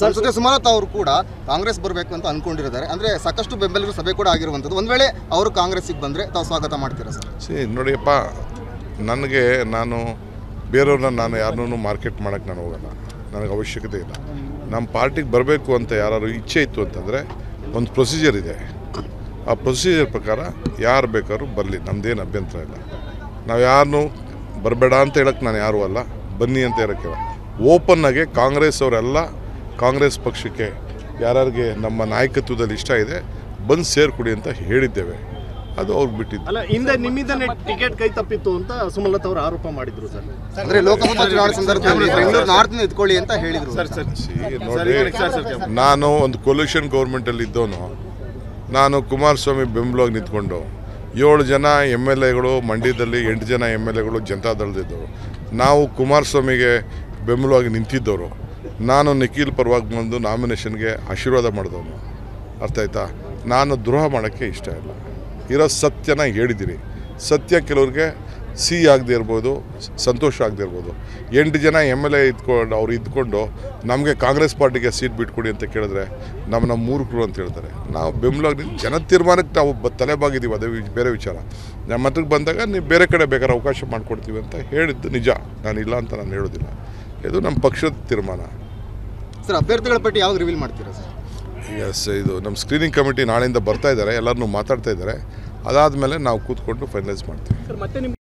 Sir Sudhir Sumalatha ಅವರು ಕೂಡ ಕಾಂಗ್ರೆಸ್ ಬರಬೇಕು ಅಂತ ಅನ್ಕೊಂಡಿದ್ದಾರೆ. ಅಂದ್ರೆ ಸಾಕಷ್ಟು ಬೆಂಬಲಿಗರು ಸಭೆ ಕೂಡ ಆಗಿರುವಂತದ್ದು. ಒಂದ್ ವೇಳೆ ಅವರು ಕಾಂಗ್ರೆಸ್ಗೆ ಬಂದ್ರೆ ತಾವು ಸ್ವಾಗತ ಮಾಡ್ತೀರಾ ಸರ್? ನೋಡಿಯಪ್ಪ, ನನಗೆ ನಾನು ಬೇರೆಯವ್ರನ್ನ ನಾನು ಯಾರನ್ನೂ ಮಾರ್ಕೆಟ್ ಮಾಡೋಕ್ಕೆ ನಾನು ಹೋಗಲ್ಲ, ನನಗೆ ಅವಶ್ಯಕತೆ ಇಲ್ಲ. ನಮ್ಮ ಪಾರ್ಟಿಗೆ ಬರಬೇಕು ಅಂತ ಯಾರು ಇಚ್ಛೆ ಇತ್ತು ಅಂತಂದರೆ ಒಂದು ಪ್ರೊಸೀಜರ್ ಇದೆ, ಆ ಪ್ರೊಸೀಜರ್ ಪ್ರಕಾರ ಯಾರು ಬೇಕಾದ್ರೂ ಬರಲಿ, ನಮ್ಮದೇನು ಅಭ್ಯಂತರ ಇಲ್ಲ. ನಾವು ಯಾರನ್ನೂ ಬರಬೇಡ ಅಂತ ಹೇಳಕ್ಕೆ ನಾನು ಯಾರೂ ಅಲ್ಲ, ಬನ್ನಿ ಅಂತ ಹೇಳೋಕ್ಕಿಲ್ಲ. ಓಪನ್ನಾಗೆ ಕಾಂಗ್ರೆಸ್ ಅವರೆಲ್ಲ ಕಾಂಗ್ರೆಸ್ ಪಕ್ಷಕ್ಕೆ ಯಾರ್ಯಾರಿಗೆ ನಮ್ಮ ನಾಯಕತ್ವದಲ್ಲಿ ಇಷ್ಟ ಇದೆ ಬಂದು ಸೇರ್ಕೊಡಿ ಅಂತ ಹೇಳಿದ್ದೇವೆ, ಅದು ಅವ್ರಿಗೆ ಬಿಟ್ಟಿದ್ದು. ಅಲ್ಲ, ಹಿಂದೆ ನಿಮ್ಮಿಂದನೇ ಟಿಕೆಟ್ ಕೈ ತಪ್ಪಿತ್ತು ಅಂತ ಸುಮಲತಾ ಅವರು ಆರೋಪ ಮಾಡಿದ್ರು ಸರ್. ಅಂದ್ರೆ ಲೋಕಸಭಾ ಚುನಾವಣೆ ಸಂದರ್ಭದಲ್ಲಿ ಬೆಂಗಳೂರು ನಾರ್ತ್ ನ ಇಟ್ಕೊಳ್ಳಿ ಅಂತ ಹೇಳಿದ್ರು. ನೋಡಿ, ನಾನು ಒಂದು ಕೊಲ್ಯೂಷನ್ ಗೌರ್ಮೆಂಟ್ ಅಲ್ಲಿ ಇದ್ದವನು. ನಾನು ಕುಮಾರಸ್ವಾಮಿ ಬೆಂಬಲವಾಗಿ ನಿಂತ್ಕೊಂಡು 7 ಜನ MLA ಗಳು ಮಂಡ್ಯದಲ್ಲಿ, 8 ಜನ MLA ಗಳು ಜನತಾದಳದಿದ್ದವರು, ನಾವು ಕುಮಾರಸ್ವಾಮಿಗೆ ಬೆಂಬಲವಾಗಿ ನಿಂತಿದ್ದವರು. ನಾನು ನಿಖಿಲ್ ಪರವಾಗಿ ಬಂದು ನಾಮಿನೇಷನ್ಗೆ ಆಶೀರ್ವಾದ ಮಾಡಿದವನು, ಅರ್ಥ ಆಯ್ತಾ? ನಾನು ದ್ರೋಹ ಮಾಡೋಕ್ಕೆ ಇಷ್ಟ ಇಲ್ಲ, ಇರೋ ಸತ್ಯನ ಹೇಳಿದ್ದೀರಿ. ಸತ್ಯ ಕೆಲವ್ರಿಗೆ ಸಿಹಿ ಆಗದೆ ಇರ್ಬೋದು, ಸಂತೋಷ ಆಗದೆ ಇರ್ಬೋದು. 8 ಜನ MLA ಇದ್ಕೊಂಡು ಅವ್ರು ಇದ್ಕೊಂಡು ನಮಗೆ ಕಾಂಗ್ರೆಸ್ ಪಾರ್ಟಿಗೆ ಸೀಟ್ ಬಿಟ್ಕೊಡಿ ಅಂತ ಕೇಳಿದ್ರೆ ನಮ್ಮನ್ನ ಮೂರ್ಖರು ಅಂತ ಹೇಳ್ತಾರೆ. ನಾವು ಬೆಂಬಲಾಗಿ ಜನ ತೀರ್ಮಾನಕ್ಕೆ ನಾವು ತಲೆಬಾಗಿದ್ದೀವಿ, ಅದೇ ಬೇರೆ ವಿಚಾರ. ನಮ್ಮ ಹತ್ರಕ್ಕೆ ಬಂದಾಗ ನೀವು ಬೇರೆ ಕಡೆ ಬೇಕಾದ್ರೆ ಅವಕಾಶ ಮಾಡಿಕೊಡ್ತೀವಿ ಅಂತ ಹೇಳಿದ್ದು ನಿಜ, ನಾನಿಲ್ಲ ಅಂತ ನಾನು ಹೇಳೋದಿಲ್ಲ. ಇದು ನಮ್ಮ ಪಕ್ಷದ ತೀರ್ಮಾನ ಸರ್. ಅಭ್ಯರ್ಥಿಗಳ ಪಟ್ಟಿ ಯಾವಾಗ ರಿವೀಲ್ ಮಾಡ್ತೀರಾ ಸರ್? ಎಸ್, ಇದು ನಮ್ಮ ಸ್ಕ್ರೀನಿಂಗ್ ಕಮಿಟಿ ನಾಳೆಯಿಂದ ಬರ್ತಾ ಇದ್ದಾರೆ, ಎಲ್ಲರನ್ನೂ ಮಾತಾಡ್ತಾ ಇದ್ದಾರೆ. ಅದಾದಮೇಲೆ ನಾವು ಕೂತ್ಕೊಂಡು ಫೈನಲೈಸ್ ಮಾಡ್ತೀವಿ.